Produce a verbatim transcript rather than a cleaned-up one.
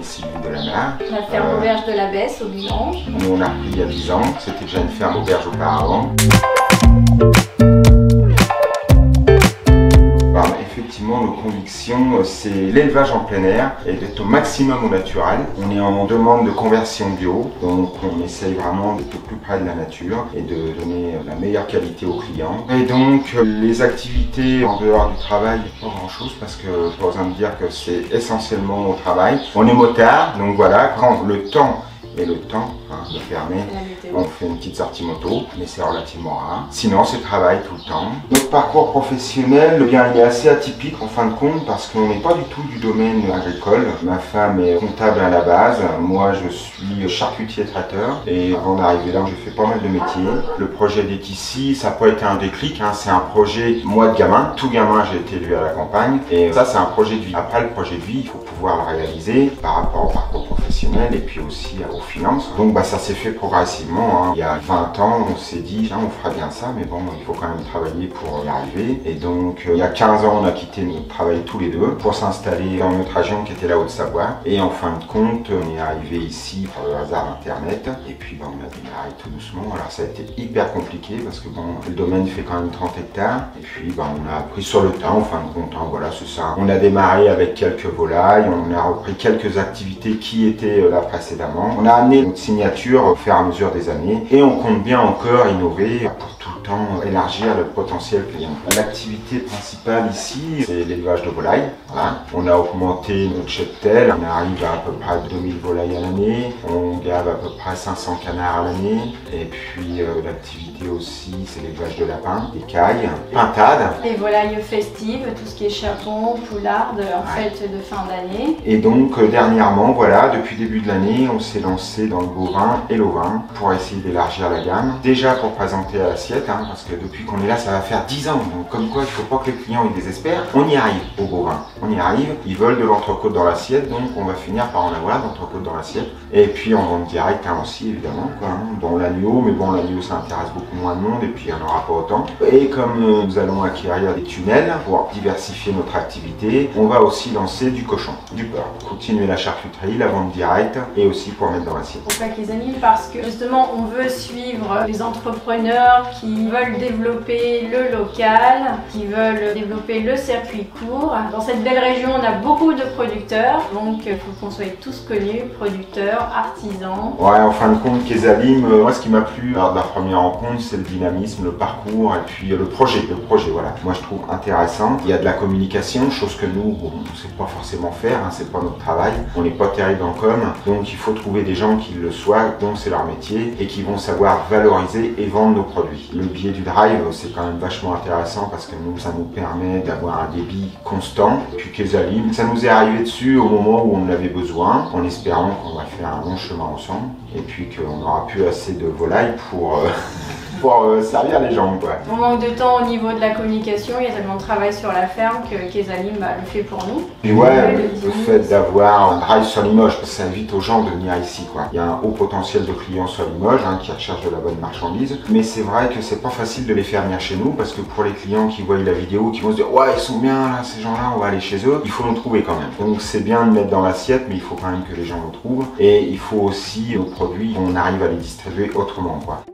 ici de la mer. La ferme euh, Auberge de la Besse au Bilan. Nous on a repris il y a dix ans, c'était déjà une ferme auberge auparavant. Alors, effectivement, nos convictions, c'est l'élevage en plein air et d'être au maximum au naturel. On est en demande de conversion bio, donc on essaye vraiment d'être au plus près de la nature et de donner la meilleure qualité aux clients. Et donc, les activités en dehors du travail, pas grand chose parce que j'ai besoin de dire que c'est essentiellement au travail. On est motard, donc voilà, quand le temps et le temps hein, le permet, on fait une petite sortie moto, mais c'est relativement rare. Sinon, c'est travail tout le temps. Notre parcours professionnel, bien, il est assez atypique en fin de compte parce qu'on n'est pas du tout du domaine agricole. Ma femme est comptable à la base, moi je suis charcutier traiteur et avant d'arriver là, j'ai fait pas mal de métiers. Le projet d'être ici, ça n'a pas été un déclic, hein. C'est un projet, moi de gamin, tout gamin j'ai été élevé à la campagne et ça c'est un projet de vie. Après le projet de vie, il faut pouvoir le réaliser par rapport au parcours professionnel et puis aussi au finances. Donc bah, ça s'est fait progressivement, hein. Il y a vingt ans, on s'est dit, tiens, on fera bien ça, mais bon, il faut quand même travailler pour y arriver. Et donc, euh, il y a quinze ans, on a quitté notre travail tous les deux pour s'installer dans notre région qui était la Haute Savoie. Et en fin de compte, on est arrivé ici par le hasard internet. Et puis, bah, on a démarré tout doucement. Alors, ça a été hyper compliqué parce que bon, le domaine fait quand même trente hectares. Et puis, bah, on a appris sur le tas, en fin de compte, hein, voilà, c'est ça. On a démarré avec quelques volailles, on a repris quelques activités qui étaient là précédemment. On a amené notre signature au fur et à mesure des années et on compte bien encore innover pour tout le temps élargir le potentiel client. L'activité principale ici, c'est l'élevage de volailles. Voilà. On a augmenté notre cheptel, on arrive à à peu près deux mille volailles à l'année, on gave à peu près cinq cents canards à l'année et puis euh, l'activité aussi, c'est l'élevage de lapins, écailles, pintades. Les volailles festives, tout ce qui est chaton, poularde, en ouais. Fête de fin d'année. Et donc euh, dernièrement, voilà, depuis début de l'année, on s'est lancé dans le bovin et l'ovin pour essayer d'élargir la gamme. Déjà pour présenter à l'assiette, hein, parce que depuis qu'on est là, ça va faire dix ans. Donc comme quoi, il ne faut pas que les clients ils désespèrent. On y arrive au bovin, on y arrive. Ils veulent de l'entrecôte dans l'assiette, donc on va finir par en avoir de l'entrecôte dans l'assiette. Et puis on vend direct hein, aussi, évidemment. Quoi, hein. Bon, l'agneau, mais bon, l'agneau ça intéresse beaucoup moins de monde et puis il n'y en aura pas autant. Et comme euh, nous allons acquérir des tunnels pour diversifier notre activité, on va aussi lancer du cochon, du porc. Continuer la charcuterie, la vente directe et aussi pour dans l'assiette. Pourquoi Quezalim ? Parce que justement on veut suivre les entrepreneurs qui veulent développer le local, qui veulent développer le circuit court. Dans cette belle région on a beaucoup de producteurs, donc il faut qu'on soit tous connus, producteurs, artisans. Ouais, en fin de compte Quezalim, euh, moi ce qui m'a plu lors de la première rencontre c'est le dynamisme, le parcours et puis euh, le projet. Le projet voilà, moi je trouve intéressant. Il y a de la communication, chose que nous bon, on ne sait pas forcément faire, hein, c'est pas notre travail. On n'est pas terrible en com, donc il faut trouver des gens qui le soient, dont c'est leur métier et qui vont savoir valoriser et vendre nos produits. Le biais du drive, c'est quand même vachement intéressant parce que nous, ça nous permet d'avoir un débit constant. Puis Quezalim, ça nous est arrivé dessus au moment où on l'avait besoin, en espérant qu'on va faire un long chemin ensemble et puis qu'on aura plus assez de volailles pour... Euh... pour euh, servir les gens. Quoi. On manque de temps au niveau de la communication, il y a tellement de travail sur la ferme que Quezalim bah, le fait pour nous. Et ouais, ouais le, le fait d'avoir un drive sur Limoges, ça invite aux gens de venir ici. Quoi. Il y a un haut potentiel de clients sur Limoges hein, qui recherchent de la bonne marchandise, mais c'est vrai que c'est pas facile de les faire venir chez nous parce que pour les clients qui voient la vidéo, qui vont se dire ouais ils sont bien là, ces gens-là, on va aller chez eux, il faut nous trouver quand même. Donc c'est bien de mettre dans l'assiette, mais il faut quand même que les gens nous trouvent et il faut aussi nos produits, on arrive à les distribuer autrement. Quoi.